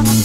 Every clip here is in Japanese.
We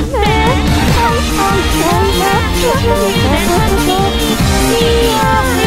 are